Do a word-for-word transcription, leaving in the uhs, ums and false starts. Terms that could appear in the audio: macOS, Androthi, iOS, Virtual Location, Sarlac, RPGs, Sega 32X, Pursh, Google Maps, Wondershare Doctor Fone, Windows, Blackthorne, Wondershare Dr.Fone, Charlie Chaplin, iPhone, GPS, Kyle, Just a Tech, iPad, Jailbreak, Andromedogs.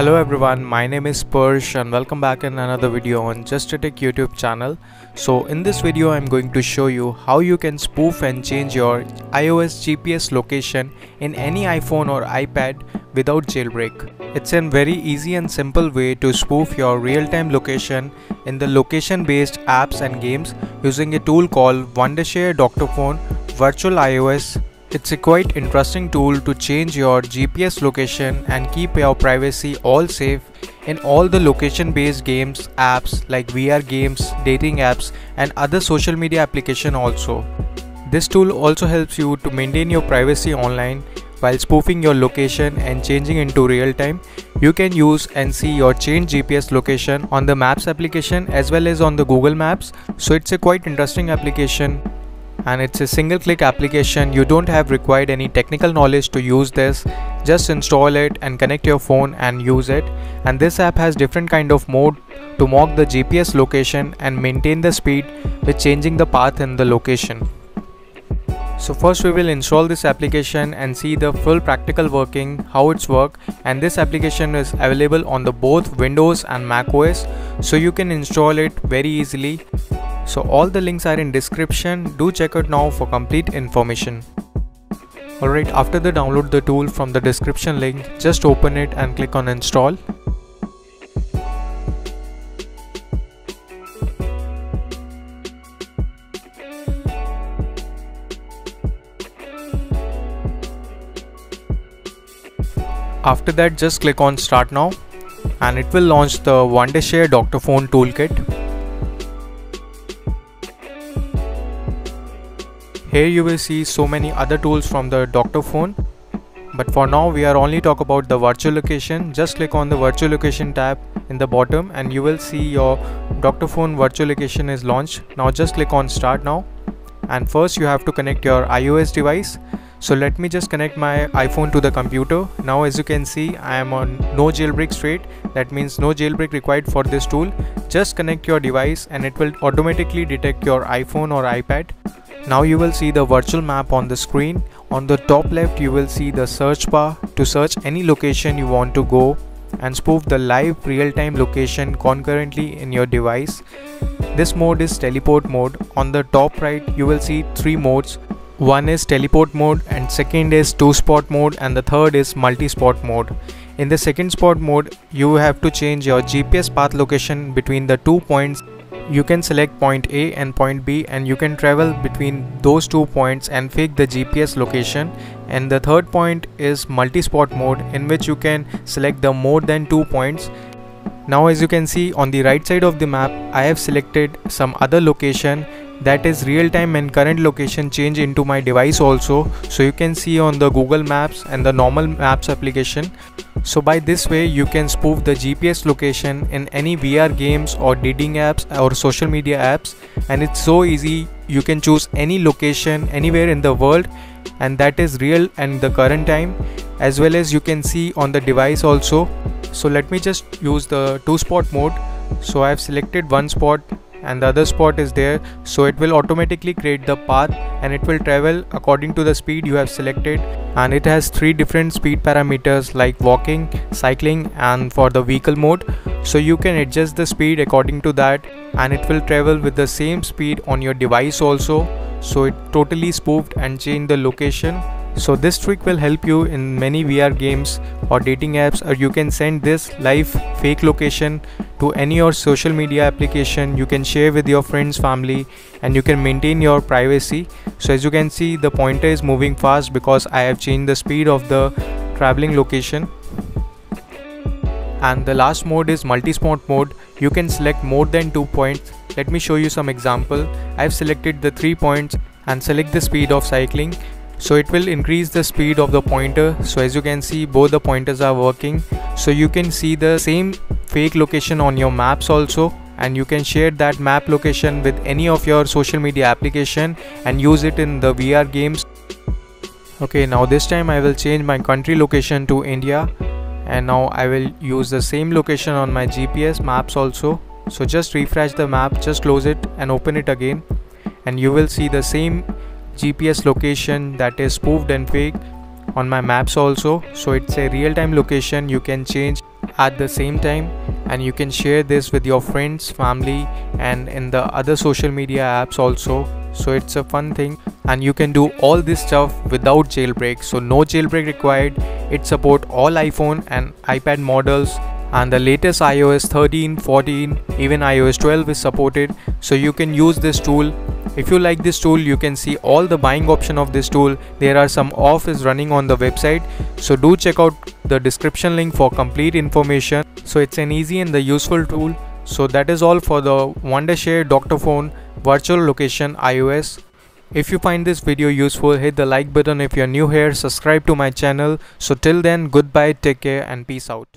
Hello everyone, my name is Pursh and welcome back in another video on Just a Tech YouTube channel. So in this video I'm going to show you how you can spoof and change your iOS G P S location in any iPhone or iPad without jailbreak. It's a very easy and simple way to spoof your real-time location in the location-based apps and games using a tool called Wondershare Doctor Fone Virtual iOS. It's a quite interesting tool to change your G P S location and keep your privacy all safe in all the location-based games, apps like V R games, dating apps and other social media application also. This tool also helps you to maintain your privacy online while spoofing your location and changing into real-time. You can use and see your changed G P S location on the Maps application as well as on the Google Maps. So it's a quite interesting application. And it's a single click application. You don't have required any technical knowledge to use this. Just install it and connect your phone and use it. And this app has different kind of mode to mock the G P S location and maintain the speed with changing the path in the location. So first we will install this application and see the full practical working, how it's work. And this application is available on the both Windows and macOS, so you can install it very easily. So all the links are in description, do check out now for complete information. Alright, after the download the tool from the description link, just open it and click on install. After that just click on start now and it will launch the Wondershare Doctor Fone toolkit. Here you will see so many other tools from the Doctor Fone, but for now we are only talk about the virtual location. Just click on the virtual location tab in the bottom and you will see your Doctor Fone virtual location is launched. Now just click on start now and first you have to connect your iOS device. So let me just connect my iPhone to the computer. Now as you can see I am on no jailbreak state. That means no jailbreak required for this tool. Just connect your device and it will automatically detect your iPhone or iPad. Now you will see the virtual map on the screen. On the top left you will see the search bar to search any location you want to go and spoof the live real-time location concurrently in your device. This mode is teleport mode. On the top right you will see three modes. One is teleport mode and second is two spot mode and the third is multi-spot mode. In the second spot mode you have to change your G P S path location between the two points. You can select point A and point B and you can travel between those two points and fake the G P S location. And the third point is multi-spot mode in which you can select the more than two points. Now as you can see on the right side of the map I have selected some other location that is real-time and current location change into my device also. So you can see on the Google Maps and the normal Maps application. So by this way you can spoof the G P S location in any V R games or dating apps or social media apps, and it's so easy. You can choose any location anywhere in the world and that is real and the current time as well as you can see on the device also. So let me just use the two spot mode. So I have selected one spot and the other spot is there, so it will automatically create the path and it will travel according to the speed you have selected. And it has three different speed parameters like walking, cycling and for the vehicle mode, so you can adjust the speed according to that and it will travel with the same speed on your device also. So it totally spoofed and changed the location. So this trick will help you in many V R games or dating apps, or you can send this live fake location to any your social media application. You can share with your friends, family and you can maintain your privacy. So as you can see the pointer is moving fast because I have changed the speed of the traveling location. And the last mode is multi-spot mode. You can select more than two points. Let me show you some example. I have selected the three points and select the speed of cycling. So it will increase the speed of the pointer. So as you can see both the pointers are working. So you can see the same fake location on your maps also and you can share that map location with any of your social media application and use it in the V R games. Okay, now this time I will change my country location to India and now I will use the same location on my G P S maps also. So just refresh the map, just close it and open it again and you will see the same G P S location that is spoofed and fake on my maps also. So it's a real-time location you can change at the same time, and you can share this with your friends, family, and in the other social media apps also. So it's a fun thing, and you can do all this stuff without jailbreak. So no jailbreak required. It supports all iPhone and iPad models, and the latest iOS thirteen, fourteen, even iOS twelve is supported. So you can use this tool. If you like this tool, you can see all the buying option of this tool. There are some offers running on the website, so do check out the description link for complete information. So it's an easy and the useful tool. So that is all for the Wondershare Doctor Fone Virtual Location iOS. If you find this video useful, hit the like button. If you're new here, subscribe to my channel. So till then, goodbye, take care, and peace out.